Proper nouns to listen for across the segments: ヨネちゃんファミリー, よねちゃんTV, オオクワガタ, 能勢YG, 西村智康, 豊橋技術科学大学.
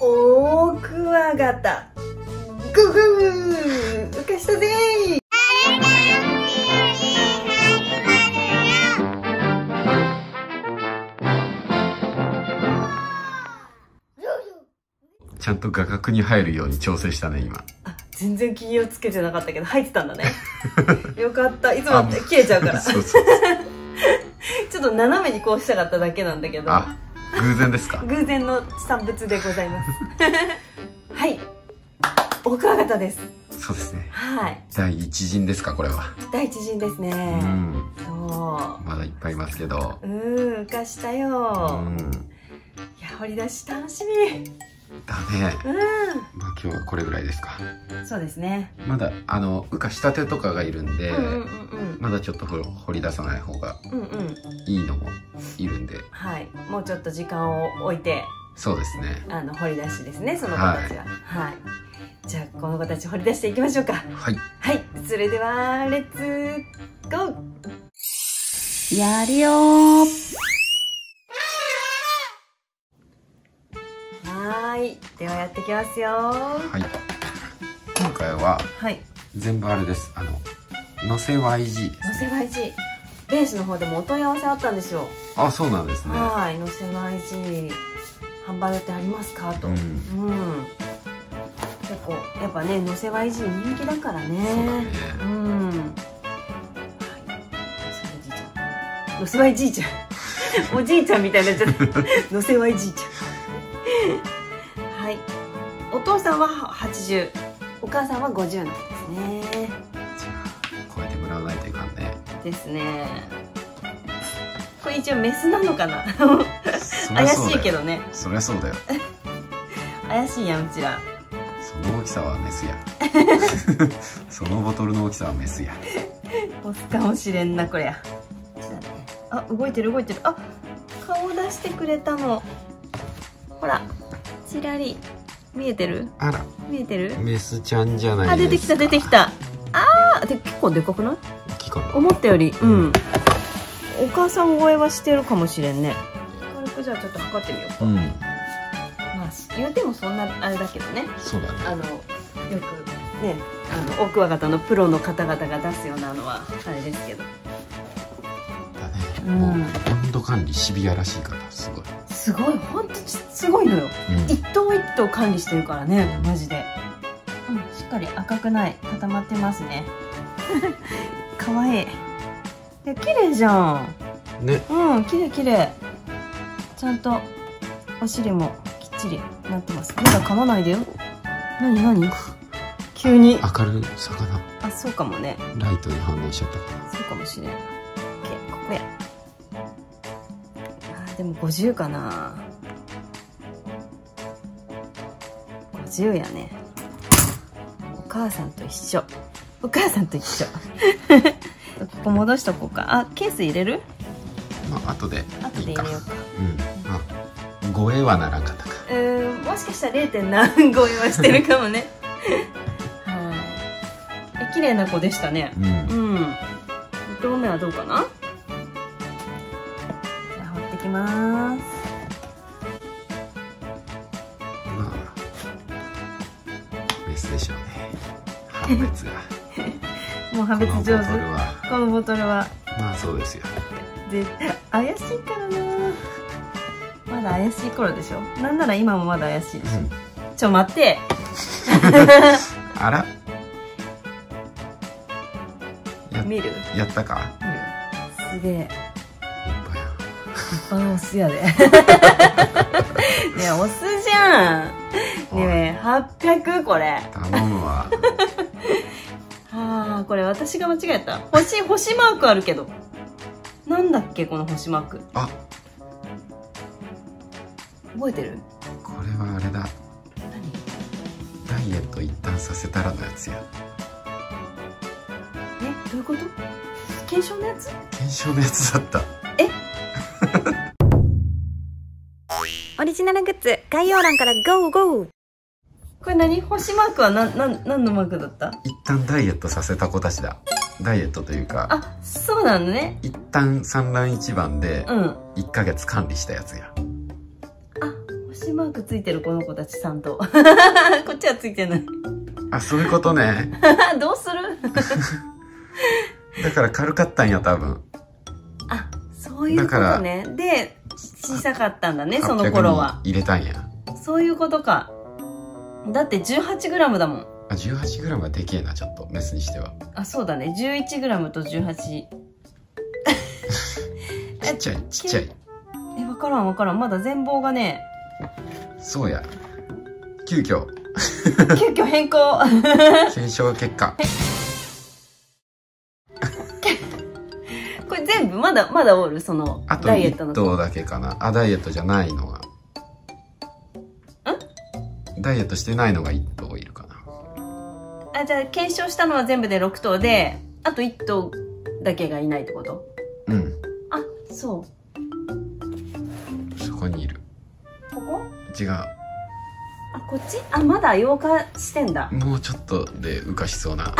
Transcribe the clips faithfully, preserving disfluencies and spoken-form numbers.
オオクワガタ、ググー、浮かしたぜー。ちゃんと画角に入るように調整したね今。あ、全然気をつけてなかったけど入ってたんだね。よかった。いつも消えちゃうから。そうそうちょっと斜めにこうしたかっただけなんだけど。あ、偶然ですか。偶然の産物でございます。はい。オクワガタです。そうですね。はい。第一陣ですかこれは。第一陣ですね。うん。そう。まだいっぱいいますけど。うん、浮かしたよ。うん。いや、掘り出し楽しみ。だね。うん、まあ今日はこれぐらいですか。そうですね。まだあの羽化したてとかがいるんで、まだちょっと掘り出さない方がいいのもいるんで、うんうん、はい。もうちょっと時間を置いて、そうですね。あの掘り出しですね。その子たちは、はい、はい。じゃあこの子たち掘り出していきましょうか。はい。はい。それではレッツゴー。やるよー。はい、ではやってきますよ。はい。今回は全部あれです。あののせ ワイジー です。のせ ワイジー。ベースの方でもお問い合わせあったんですよ。あ、そうなんですね。はい、のせ ワイジー 販売予定ありますかと。うん。うん、結構やっぱねのせ ワイジー 人気だからね。そうだね。うん。はい。のせ ワイジー ちゃん。おじいちゃんみたいになっちゃった。のせ ワイジー ちゃん。はい、お父さんははちじゅう、お母さんはごじゅうなんですね。じゃあ超えてもらわないといかんね。ですね。これ一応メスなのかな。怪しいけどね。そりゃそうだよ。怪しいやんうちら。その大きさはメスや。そのボトルの大きさはメスや。オスかもしれんなこれや。あ、動いてる動いてる。あ、顔出してくれたの。ほら。ちらり見えてる？あら、見えてる？メスちゃんじゃないですか。あ、出てきた出てきた。ああ、で結構でかくない？大きいかな。思ったより、うん。うん、お母さん超えはしてるかもしれんね。軽くじゃあちょっと測ってみようか。うん。まあ言うてもそんなあれだけどね。そうだね。あのよくね、あのオクワガタのプロの方々が出すようなのはあれですけど。もう温度管理シビアらしいからすごいすごい本当にすごいのよ、うん、一頭一頭管理してるからねマジで、うん、しっかり赤くない固まってますねかわいいで綺麗じゃんね、うん、綺麗綺麗ちゃんとお尻もきっちりなってます。まだ噛まないでよ。何何急に明るい魚。あ、そうかもね。ライトに反応しちゃったからそうかもしれない。ここやでもごじゅうかな。ごじゅうやね。お母さんと一緒。お母さんと一緒。ここ戻しとこうか。あ、ケース入れる？まあ後で。後で入れようか。うん。まあごえはならんかったか。うん。もしかしたら れいてんなな ごえはしてるかもね。はい。綺麗な子でしたね。うん。うん。一頭目はどうかな？いきます。まあメスでしょうね。判別が。もう判別上手。このボトルは。まあそうですよ。絶対怪しいからな。まだ怪しい頃でしょ。なんなら今もまだ怪しいでしょ。うん、ちょ待って。あら。見る？やったか。うん、すげえ。一般オスやで。ねえ、オスじゃん。ねえ、はっぴゃくこれ。頼むわ。はあ、これ私が間違えた。星、星マークあるけど。なんだっけ、この星マーク。あ。覚えてる？これはあれだ。何？ダイエット一旦させたらのやつや。え、どういうこと？検証のやつ？検証のやつだった。え？オリジナルグッズ概要欄からゴーゴー。これ何？星マークは何、何、何のマークだった？一旦ダイエットさせた子たちだ。ダイエットというか。あ、そうなのね。一旦産卵一番でいっかげつ管理したやつや。うん、あ、星マークついてるこの子たちさんと。こっちはついてない。あ、そういうことね。どうする？だから軽かったんや、多分。あ、そういうことね。で、小さかったんだね、その頃は。入れたんや。そういうことか。だって じゅうはちグラム だもん。あ、じゅうはちグラム はでけえな、ちょっとメスにしては。あ、そうだね。じゅういちグラム とじゅうはち。ちっちゃい、ちっちゃい。え、わからんわからん。まだ全貌がね。そうや。急遽。急遽変更。検証結果。これ全部まだまだおる、そのダイエットの。あといっ頭だけかな。あ、ダイエットじゃないのが。ん？ダイエットしてないのがいち頭いるかな。あ、じゃあ検証したのは全部でろく頭で、あといち頭だけがいないってこと？うん。あ、そう。そこにいる。ここ？違う。あ、こっち？あ、まだ溶化してんだ。もうちょっとで浮かしそうな。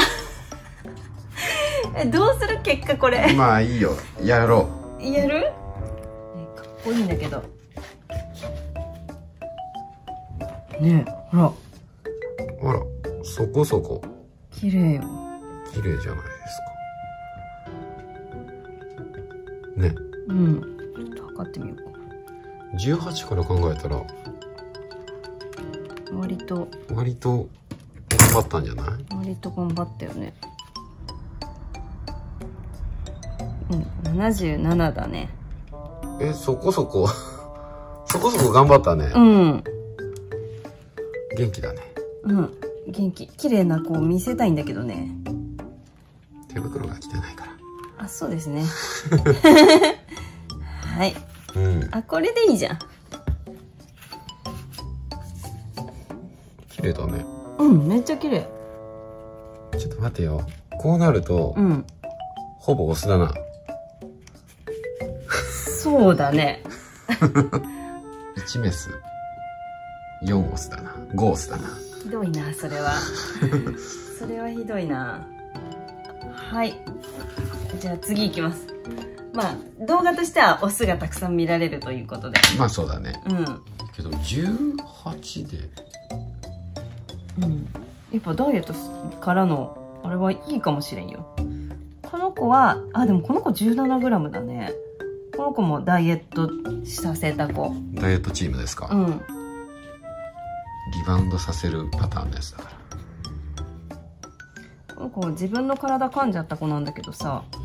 え、どうする結果これ。まあいいよ。やろう。やる？かっこいいんだけど。ねえ、ほら。ほら、そこそこ。綺麗よ。綺麗じゃないですか。ね、うん、ちょっと測ってみようか。じゅうはちから考えたら割と割と頑張ったんじゃない？割と頑張ったよね。うん、ななじゅうななだね。え、そこそこそこそこ頑張ったね。うん、元気だね。うん、元気。綺麗な子を見せたいんだけどね。手袋が汚いから。あ、そうですね。はい、うん、あ、これでいいじゃん。綺麗だね。うん、めっちゃ綺麗。ちょっと待てよ、こうなると、うん、ほぼオスだな。そうだね。いちメスよんオスだな。ごオスだな。ひどいな、それは。それはひどいな。はい、じゃあ次いきます。まあ動画としてはオスがたくさん見られるということで。まあそうだね。うん、けどじゅうはちで、うん、やっぱダイエットからのあれはいいかもしれんよ。この子は、あ、でもこの子 じゅうななグラム だね。この子もダイエットさせた子。ダイエットチームですか。うん、リバウンドさせるパターンのやつだから。この子自分の体噛んじゃった子なんだけどさ、ち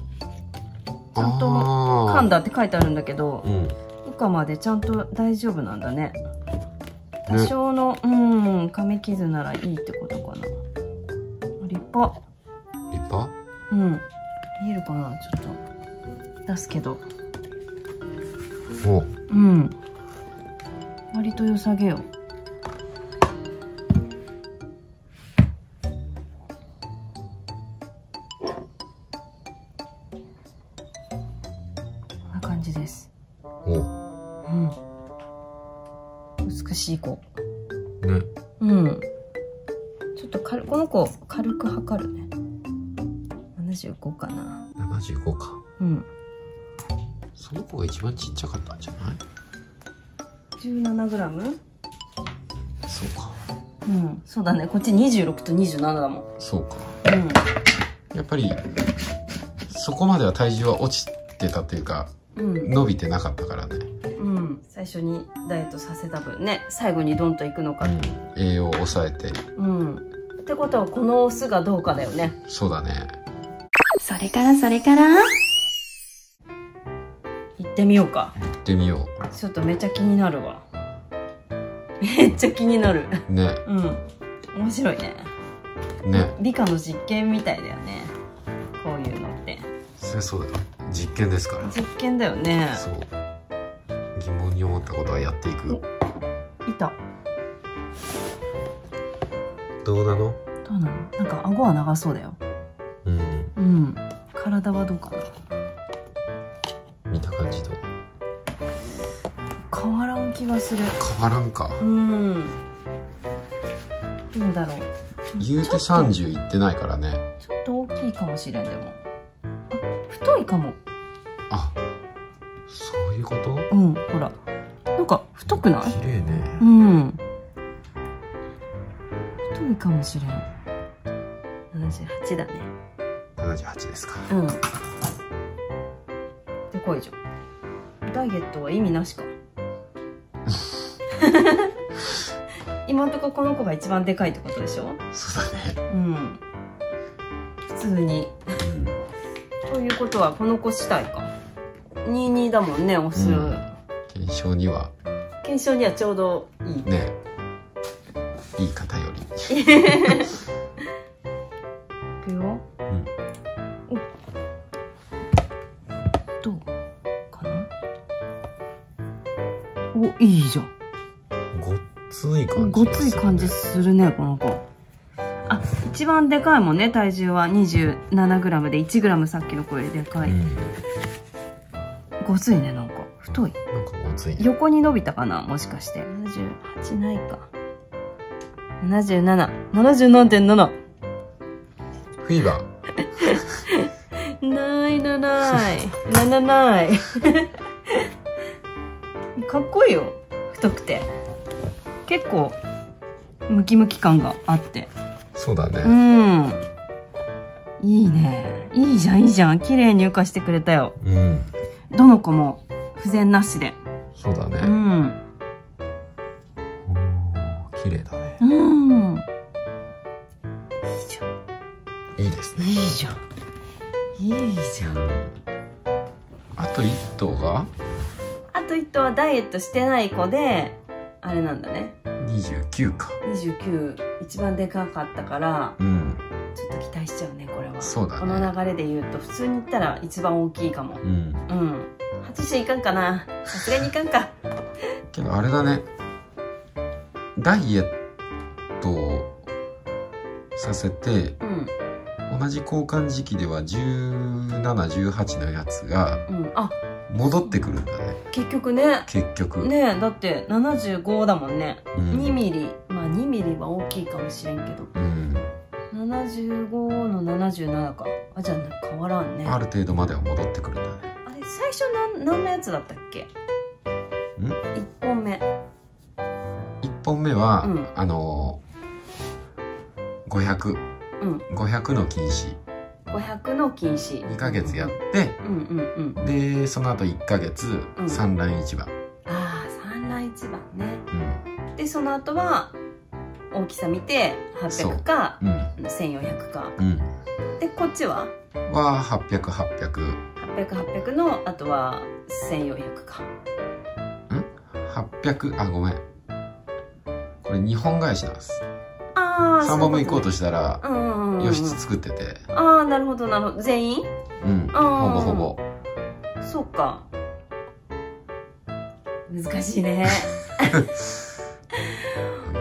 ゃんと噛んだって書いてあるんだけど、うん、以下までちゃんと大丈夫なんだね。多少の、ね、うん、噛み傷ならいいってことかな。立派。立派？うん。見えるかな、ちょっと出すけど。おう。うん。割と良さげよ。いい子ね。うん。ちょっとかる、この子軽く測るね。ななじゅうごかな。ななじゅうごか。うん。その子が一番ちっちゃかったんじゃない？ じゅうななグラム？ そうか。うん、そうだね。こっちにじゅうろくとにじゅうななだもん。そうか。うん。やっぱりそこまでは体重は落ちてたというか、うん、伸びてなかったからね。最初にダイエットさせた分ね、最後にドンといくのか、うん、栄養を抑えて、うん、ってことはこのオスがどうかだよね。そうだね。それからそれから行ってみようか。行ってみよう。ちょっとめっちゃ気になるわ。めっちゃ気になるね。うん、面白いね。ね、理科の実験みたいだよね、こういうのって。それそうだよ、実験ですから。実験だよね。そう、疑問に思ったことはやっていく。いた。どうなの？どうなの？なんか顎は長そうだよ。うん。うん。体はどうかな。見た感じと。変わらん気がする。変わらんか。うん。どうだろう。言うて三十いってないからね。ちょっと大きいかもしれん。でも。あ、太いかも。あ。そういうこと？うん、ほら、なんか太くない？綺麗ね。うん太いかもしれん。ななじゅうはちだね。ななじゅうはちですか。うんでこいじゃん。ダイエットは意味なしか今んとここの子が一番でかいってことでしょ。そうだね。うん普通に、うん、ということはこの子次第かにじゅうにだもんね。オス検証、うん、には検証にはちょうどいいね。いい方よりいくよ、うん、おどうかな。おいいじゃん。ごっつい感じ、ね、ごっつい感じするねこの子。あ、一番でかいもんね。体重は にじゅうななグラム で いちグラム さっきの子よりでかい、うん、ごついね。なんか太い、なんかごつい、ね、横に伸びたかなもしかして。ななじゅうはちないか。 ななじゅうなな ななじゅうななてんなな フィーバーないなないななないかっこいいよ太くて。結構ムキムキ感があって。そうだね。うん。いいね。いいじゃんいいじゃん。綺麗に浮かしてくれたよ。うん。どの子も不全なしで。そうだね。うん。おー、綺麗だね。うん。いいじゃん。いいですね。いいじゃん。いいじゃん。あと一頭が？あと一頭はダイエットしてない子で、あれなんだね。にじゅうきゅうか。にじゅうきゅう。一番でかかったから、うん、ちょっと期待しちゃうねこれは。そうだね。この流れで言うと普通に言ったら一番大きいかも。うん、うん、はちじゅういかんかな。さすがにいかんかけどあれだね、ダイエットをさせて、うん、同じ交換時期ではじゅうなな、じゅうはちのやつが、うん、あ戻ってくるんだね結局ね。結局ね。だってななじゅうごだもんね、うん、にミリ、まあにミリは大きいかもしれんけど、うん、ななじゅうごのななじゅうななか。あじゃあ変わらんね。ある程度までは戻ってくるんだね。あれ最初何のやつだったっけ。んいっぽんめいっぽんめは、うん、あのごひゃく、うん、ごひゃくの禁止。ごひゃくの禁止。にかげつやって、でその後いっかげつ、うん、産卵市場。ああ産卵市場ね。うん、でその後は大きさ見てはっぴゃくか、うん、せんよんひゃくか。うん、でこっちは？ははっぴゃく、はっぴゃく。はっぴゃく、はっぴゃくのあとはせんよんひゃくか。うん？はっぴゃく、あごめん。これ日本返しなんです。さんぼんめ行こうとしたらよしつ作ってて。ああなるほどなるほど。全員、うん、ほぼほぼ。そうか難しいね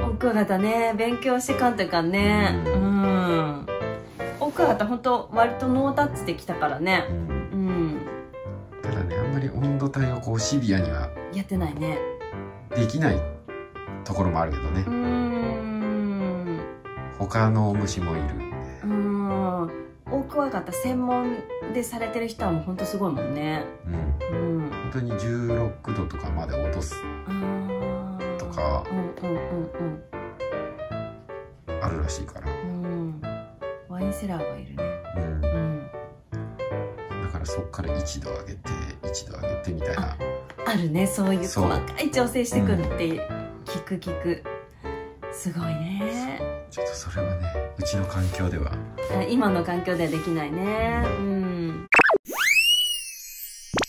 おクワガタね。勉強してかんというかね。うん、おクワガタほんと割とノータッチできたからね。うんただね、あんまり温度帯をこうシビアにはやってないね。できないところもあるけどね。うん他の虫もいるんで。うん、オオクワガタ専門でされてる人はもうほんとすごいもんね。うん、うん、本当にじゅうろくどとかまで落とすとかあるらしいから。うんワインセラーがいるね。うんだからそっからいちど上げていちど上げてみたいな あ, あるね。そういう細かい調整してくるって聞く聞く、うん、すごいね。ちょっとそれはね、うちの環境では今の環境ではできないね。うん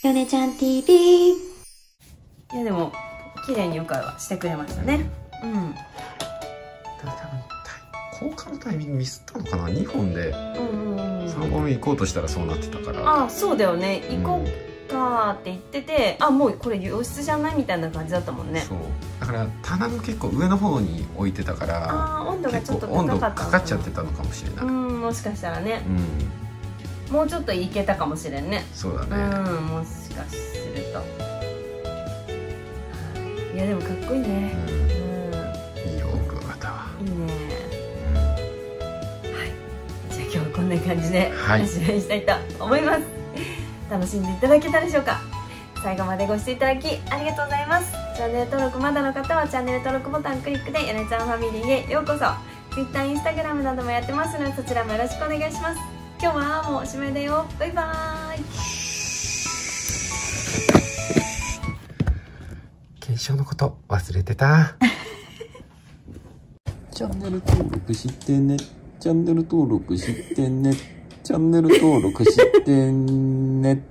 ヨネちゃん ティーブイ。 いやでも綺麗におかわはしてくれましたね。うん、たぶん交換のタイミングミスったのかな。にほんでさんぼんめ行こうとしたらそうなってたから。あそうだよね、行こうかって言ってて、うん、あもうこれ洋室じゃないみたいな感じだったもんね。そうだから棚の結構上の方に置いてたから、温度がちょっと高かった、温度かかっちゃってたのかもしれない。うん、もしかしたらね、うん、もうちょっといけたかもしれんね。そうだね、うん、もしかすると。いやでもかっこいいね、うんうん、いいよ奥方はいいね、うん、はい。じゃあ今日はこんな感じでおしまいしたいと思います、はい、楽しんでいただけたでしょうか。最後までご視聴いただきありがとうございます。チャンネル登録まだの方はチャンネル登録ボタンクリックでヨネちゃんファミリーへようこそ。 Twitter、Instagram などもやってますので、そちらもよろしくお願いします。今日はもうおしまいだよ。バイバーイ。検証のこと忘れてた。チャンネル登録してね。チャンネル登録してね。チャンネル登録してね。